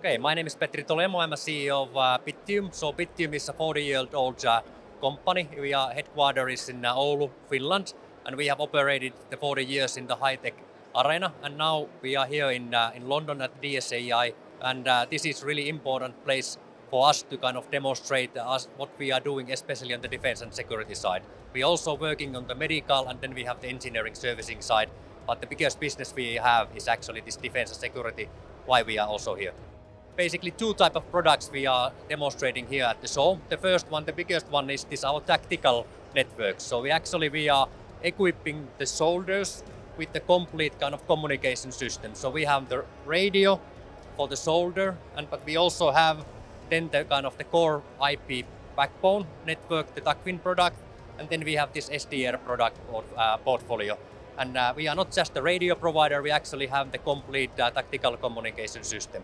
Okay, my name is Petri Tolmo. I'm a CEO of Bittium. So Bittium is a 40-year-old company. We are headquarters in Oulu, Finland, and we have operated the 40 years in the high-tech arena. And now we are here in London at DSEI, and this is really important place for us to kind of demonstrate what we are doing, especially on the defense and security side. We are also working on the medical, and then we have the engineering servicing side. But the biggest business we have is actually this defense and security. Why we are also here. Basically two types of products we are demonstrating here at the show. The first one, the biggest one, is this our tactical network. So we are equipping the soldiers with the complete kind of communication system. So we have the radio for the soldier, but we also have then the kind of the core IP backbone network, the TAC WIN product, and then we have this SDR product portfolio. And we are not just the radio provider, we actually have the complete tactical communication system.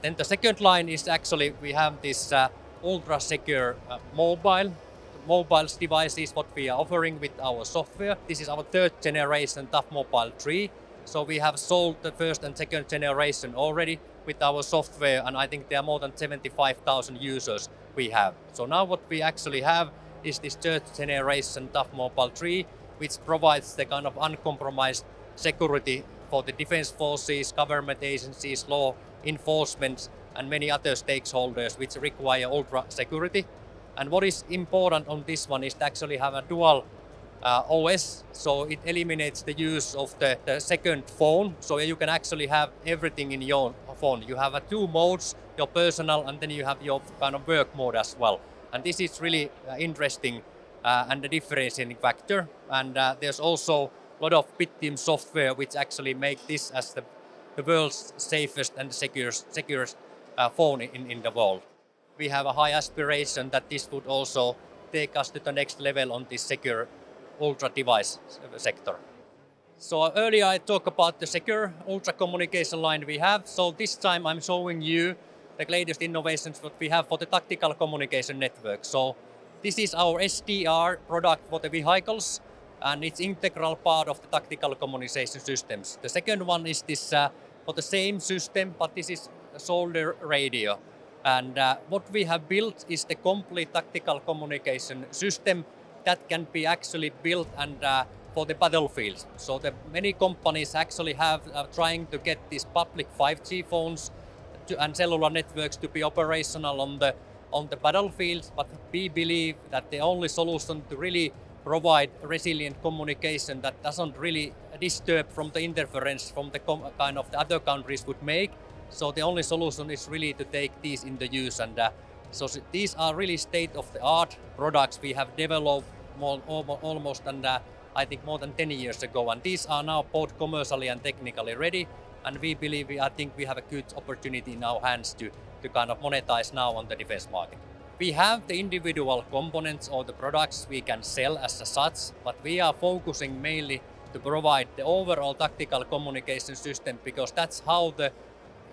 Then the second line is we have this ultra-secure mobile devices, what we are offering with our software. This is our third generation Tough Mobile 3. So we have sold the first and second generation already with our software, and I think there are more than 75,000 users we have. So now what we actually have is this third generation Tough Mobile 3, which provides the kind of uncompromised security for the defense forces, government agencies, law enforcement and many other stakeholders which require ultra security. And what is important on this one is to actually have a dual OS, so it eliminates the use of the second phone, so you can actually have everything in your phone. You have two modes, your personal and then you have your kind of work mode as well. And this is really interesting and a differentiating factor. And there's also a lot of Bittium software which actually make this as the world's safest and securest phone in the world. We have a high aspiration that this would also take us to the next level on this secure ultra device sector. So earlier I talked about the secure ultra communication line we have. So this time I'm showing you the latest innovations that we have for the tactical communication network. So this is our SDR product for the vehicles, and it's integral part of the tactical communication systems. The second one is this for the same system, but this is a soldier radio. And what we have built is the complete tactical communication system that can be actually built and for the battlefield. So many companies actually are trying to get these public 5G phones and cellular networks to be operational on the battlefield, but we believe that the only solution to really provide resilient communication that doesn't really disturb from the interference from the kind of the other countries would make. So the only solution is really to take these into use. And so these are really state-of-the-art products we have developed almost and I think more than 10 years ago. And these are now both commercially and technically ready. And we believe, I think we have a good opportunity in our hands to kind of monetize now on the defense market. We have the individual components or the products we can sell as such, but we are focusing mainly to provide the overall tactical communication system, because that's how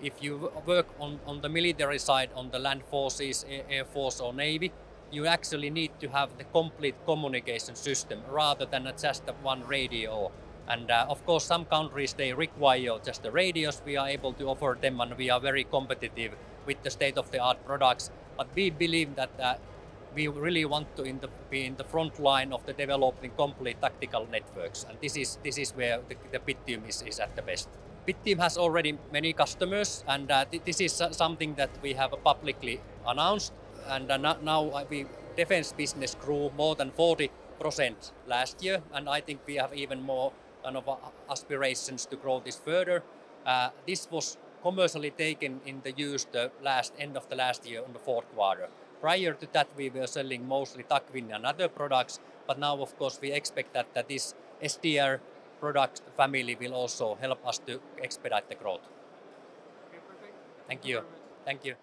if you work on the military side, on the land forces, air force or navy, you actually need to have the complete communication system rather than just one radio. And of course some countries, they require just the radios. We are able to offer them and we are very competitive with the state-of-the-art products. But we believe that we really want to be in the front line of the developing complete tactical networks. And this is where the Bittium is at the best. Bittium has already many customers, and this is something that we have publicly announced. And now the defense business grew more than 40% last year, and I think we have even more kind of aspirations to grow this further. This was commercially taken in the use the end of the last year on the Q4. Prior to that, we were selling mostly TAC WIN and other products, but now of course we expect that this SDR product family will also help us to expedite the growth. Okay, perfect. Thank you. Thank you.